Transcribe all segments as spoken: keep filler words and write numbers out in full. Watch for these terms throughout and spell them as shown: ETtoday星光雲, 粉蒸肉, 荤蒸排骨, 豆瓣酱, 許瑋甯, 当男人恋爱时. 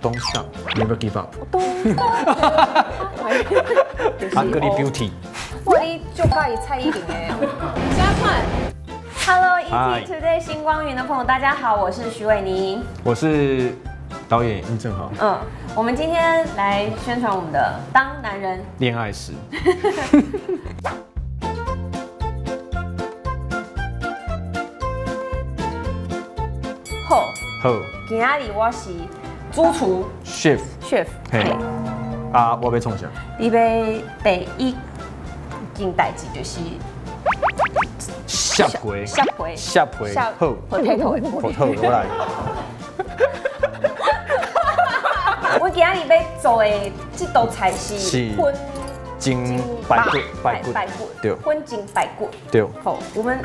Don't stop, never give up。Ugly Beauty。我哋做介意蔡依林嘅。加快。Hello， E T Today 星光云的朋友，大家好，我是徐伟宁，我是导演殷正豪。嗯，我们今天来宣传我们的《当男人恋爱时》。好，好，今仔日我是。 主厨 ，chef chef， 嘿，啊，我要创啥？你要第一件代志就是下皮，下皮，下皮，好 ，potato，potato， 我来。我今日要做的这道菜是荤蒸排骨，排骨，排骨，对，荤蒸排骨，对。好，我们。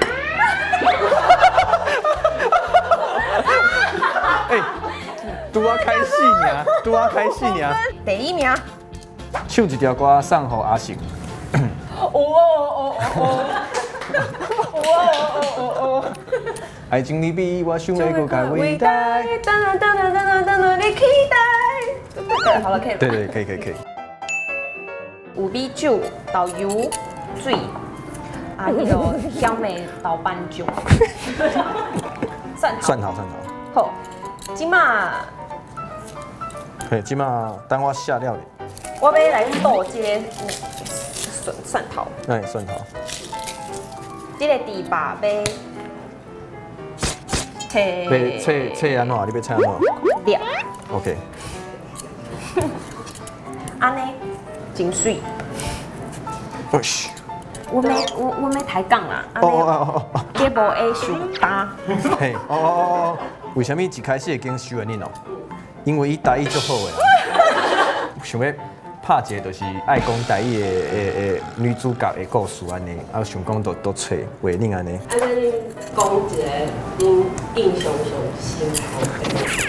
拄啊开始呢，拄啊开始呢。第一名，唱一条歌送给阿信。哦哦哦哦哦，哦哦哦哦哦。爱情你比我想的更加伟大。当然当然当然当然你期待。好了，可以。对对，可以可以可以。有米酒、豆油、水，啊，迄个香梅豆瓣酱。蒜头蒜头蒜头。好，今嘛。 嘿，即马等我下料理。我要来剁这个蒜蒜头。哎，蒜头。这个猪扒要切。要切切安怎？你要切安怎？裂。OK。安尼真水。我去。我没我我没抬杠啦。哦哦哦哦。这部 A 收大。嘿，哦哦哦。为什么一开始已经收了你呢？ 因为伊台语足好诶，想要拍一个就是爱讲台语诶诶诶女主角诶故事安尼，啊想讲都都找袂定安尼。安尼讲一个恁印象上深刻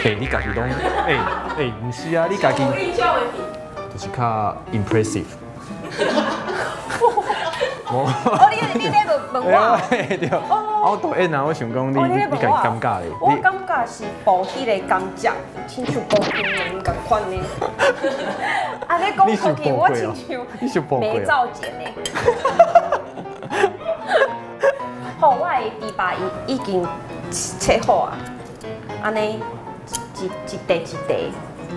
诶。诶，你家己拢诶诶，唔是啊，你家己。印象诶，就是较 impressive。哦，你你咧问问我？对，我导演啊，我想讲你你家己感觉咧。我感觉是部戏的感觉。 亲像包金龙咁款呢，啊！你讲出去，我亲像没照见呢。好，我的猪排已已经切好啊，安尼一一块一块，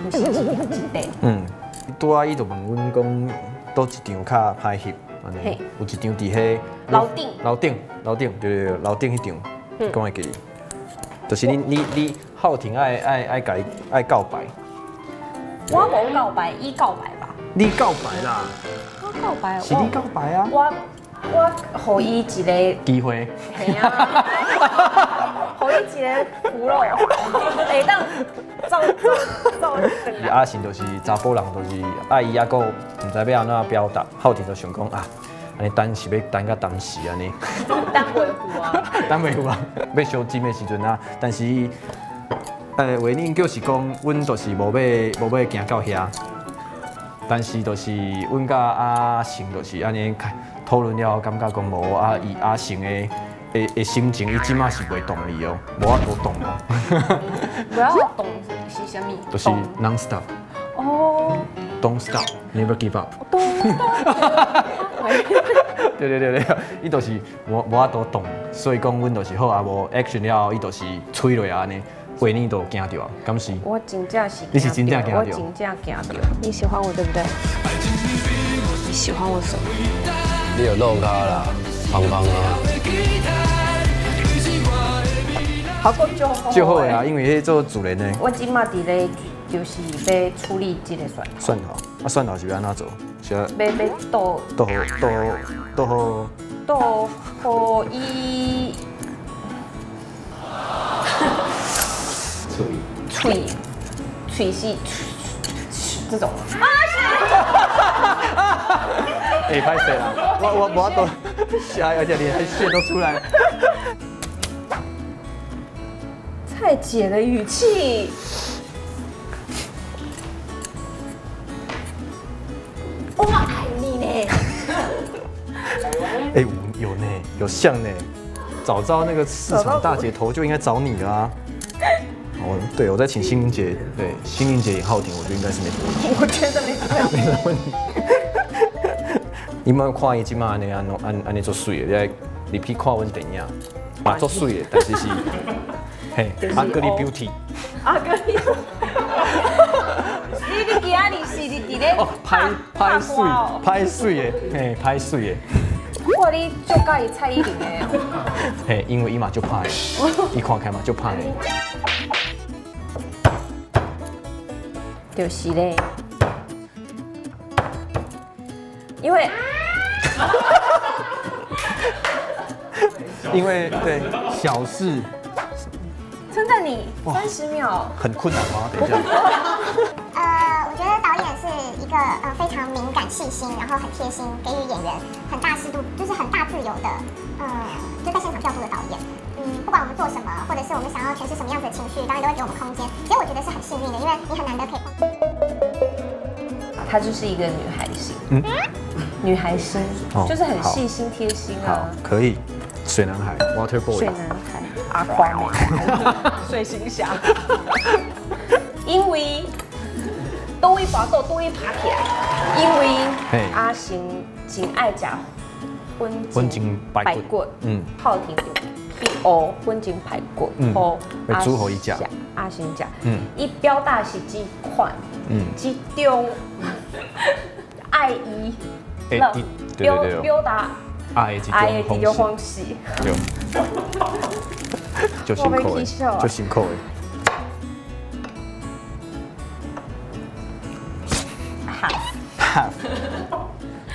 唔是一块一块。嗯，拄仔伊就问阮讲，倒一张较歹翕，安尼有一张伫迄楼顶，楼顶，楼顶，对对对，楼顶迄张，讲会记哩，就是你你你。 浩庭爱爱爱改爱告白，我无告白，伊告白吧。你告白啦？我告白，是你告白啊！我我给伊一个机会，系啊，给伊一个俘虏，会当走走走。阿信就是查甫人，就是爱伊啊，个唔知要安怎表达。浩庭就想讲啊，安尼等是要等到当时安尼，等袂有啊，等袂有啊，要相亲的时阵啊，但是。 诶，话恁就是讲，阮就是无要无要行到遐，但是就是阮甲阿成就是安尼讨论了，感觉讲无啊，伊阿成的的的心情，伊即马是袂动你哦，无法度动哦。不要动是啥物？就是 non stop。哦。Don't stop, never give up。对对对对，伊就是无无法度动，所以讲阮就是好啊，无 action 了，伊就是吹落安尼。 维尼都惊到啊，敢是？我真正是，你是真正惊到，我真正惊到。你喜欢我对不对？你喜欢我什么？你有肉咖啦，芳芳啊。好过就好。就好呀，因为迄做主人呢。我今嘛伫咧，就是要处理这个蒜头。蒜头，啊蒜头是要安怎做？是要要要剁剁剁剁好。剁好伊。 脆，脆是这种。哎，拍谁啦？我我我都，而且你还血都出来了。蔡姐的语气，我爱你呢。哎，有呢，有像呢。早知道那个市场大姐头就应该找你啊。 我我对我在请心灵姐，对心灵姐演浩庭，我觉得应该是没问题。我觉得没没问题。你们看伊即马安尼安弄安安尼做水的，来你去看阮电影，嘛做水的，但是是嘿阿格里 beauty。阿格里。你个今仔日是伫伫咧拍拍水拍水的，嘿拍水的。 我哩就介意蔡依林诶，嘿，因为伊嘛就怕诶，伊看开嘛就怕诶，就是嘞，因为，因为对小事，真的你三十秒很困难吗？等一下。 呃，我觉得导演是一个呃非常敏感、细心，然后很贴心，给予演员很大适度，就是很大自由的，呃，就在现场调度的导演。嗯，不管我们做什么，或者是我们想要诠释什么样子的情绪，导演都会给我们空间。其实我觉得是很幸运的，因为你很难得可以。她就是一个女孩心，嗯，女孩心，哦、就是很细心、贴心啊。可以，水男孩 ，Water Boy， 水男孩，阿宽水行侠，因为。 多一拔豆，多一爬起来，因为阿行真爱食荤精排骨，嗯，浩庭去学荤精排骨，哦，阿煮好伊食，阿行食，嗯，伊表达是几款，嗯，几种爱伊，那表表达爱的几种方式，对，就辛苦诶，就辛苦诶。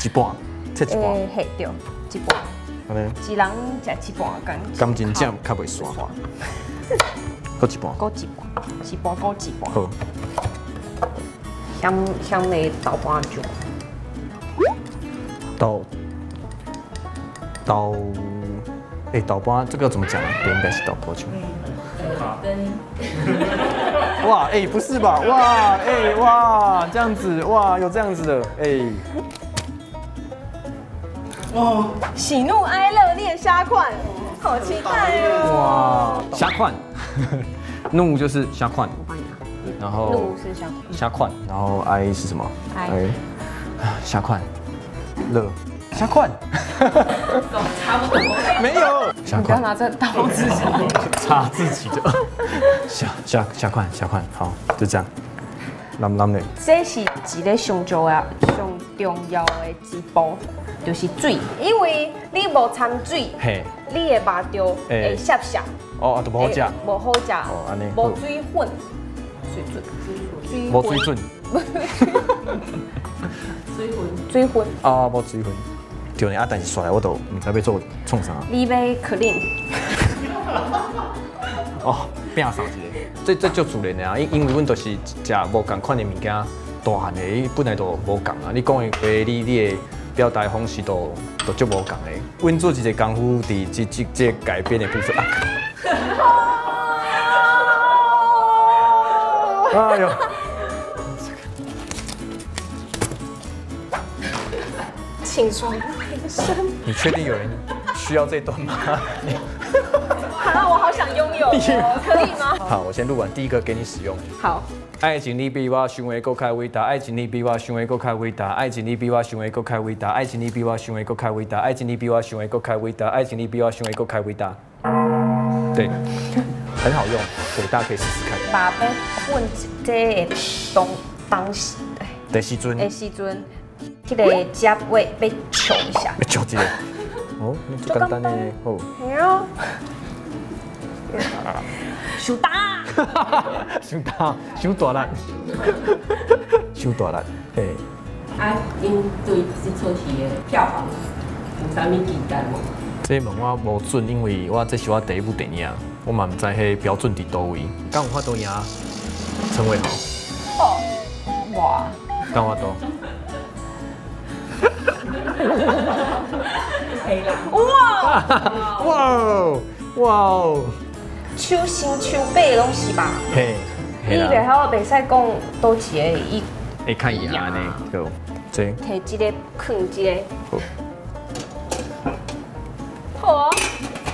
一半，切一半，嘿对，一半，安尼，一人食一半，感感情正较袂散，搁一半，搁一半，一半搁一半，好，香香的豆瓣酱，豆豆，哎豆瓣这个怎么讲啊？应该是豆瓣酱。哇，哎、欸，不是吧？哇，哎、欸，哇，这样子，哇，有这样子的，哎、欸，哇，喜怒哀乐恋虾款，好期待哦！哇，虾款，怒就是虾款，然后怒是虾虾款，然后哀是什么？哀，虾款，乐虾款，差不多，没有。 你不要拿这刀自己插自己的，下下下款下款，好，就这样。啷啷的，这是一个上重要、上重要的一步，就是水，因为你无掺水，你的肉就会涩涩，哦，就不好食，不好食，哦，安尼，无水分，水准，无水准，水分，水分，啊，无水分。 对呢，啊，但是出来我都唔知要做创啥。你要 clean。哦，变少一个，这这就自然的啊，因因为阮都是食无共款的物件，大汉的本来都无共啊。你讲的话，你你的表达方式都都足无共的。阮做一个功夫，伫即即即改变的部分啊。哎呦！ 请床平身。你确定有人需要这段吗？好了，我好想拥有，可以吗？好，我先录完第一个给你使用。好。爱情你比我想的搁较伟大，爱情你比我想的搁较伟大，爱情你比我想的搁较伟大，爱情你比我想的搁较伟大，爱情你比我想的搁较伟大，爱情你比我想的搁较伟大。对，很好用，对，大家可以试试看。把杯混这个东当时的时阵，的时阵。 迄个夹位被揪一下，被揪一下，哦，就简单嘞，哦，系啊，手打，手打，手大力，手大力，嘿。啊，因对这出戏的票房有啥物期待无？这问我无准，因为我这是我第一部电影，我嘛唔知迄标准伫倒位。敢有法度赢陈伟豪？哦，哇！敢有法度？ 哇哇哇！手心手背拢是吧？嘿，伊袂晓袂使讲多一个伊。会看伊安尼，对，对。摕一个，放一个。好，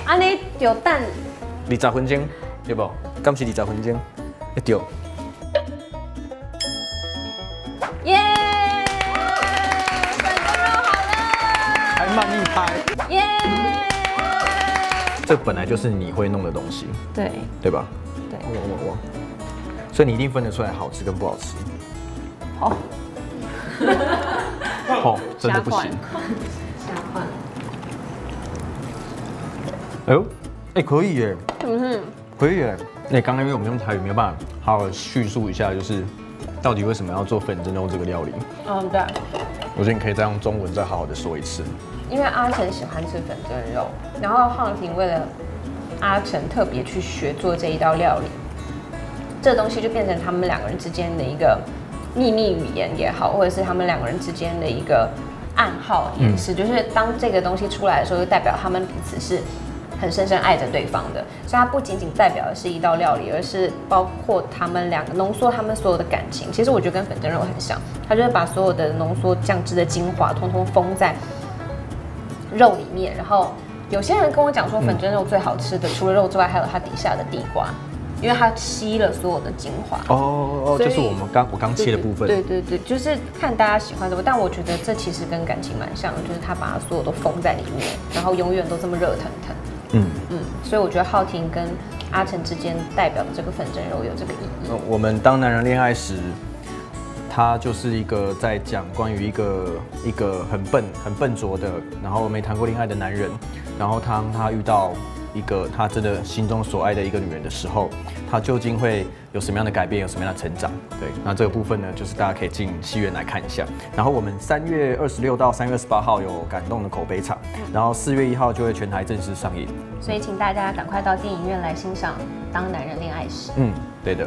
安尼就等。二十分钟，对不？敢是二十分钟？一丢。耶！粉蒸肉好了，还慢一拍。耶！这本来就是你会弄的东西，对对吧？对，哇哇哇！所以你一定分得出来好吃跟不好吃。好。好，真的不行。下饭。哎呦，哎，可以耶。是不是？可以耶。那刚刚因为我们用台语没有办法好好叙述一下，就是到底为什么要做粉蒸肉这个料理？嗯，对。我觉得你可以再用中文再好好的说一次。因为阿成喜欢吃粉蒸肉，然后沆婷为了阿成特别去学做这一道料理，这东西就变成他们两个人之间的一个秘密语言也好，或者是他们两个人之间的一个暗号也是，嗯、就是当这个东西出来的时候，就代表他们彼此是。很深深爱着对方的，所以它不仅仅代表的是一道料理，而是包括他们两个浓缩他们所有的感情。其实我觉得跟粉蒸肉很像，它就是把所有的浓缩酱汁的精华，通通封在肉里面。然后有些人跟我讲说，粉蒸肉最好吃的，嗯、除了肉之外，还有它底下的地瓜，因为它吸了所有的精华。哦哦哦，就是我们刚我刚切的部分。对对对，就是看大家喜欢什么，但我觉得这其实跟感情蛮像的，就是它把它所有都封在里面，然后永远都这么热腾腾。嗯嗯，所以我觉得沆婷跟阿成之间代表的这个粉蒸肉有这个意义。我们当男人恋爱时，他就是一个在讲关于一个一个很笨、很笨拙的，然后没谈过恋爱的男人，然后当他遇到一个他真的心中所爱的一个女人的时候，他究竟会有什么样的改变，有什么样的成长？对，那这个部分呢，就是大家可以进戏院来看一下。然后我们三月二十六到三月二十八号有感动的口碑场，然后四月一号就会全台正式上映。所以请大家赶快到电影院来欣赏《当男人恋爱时》。嗯，对的。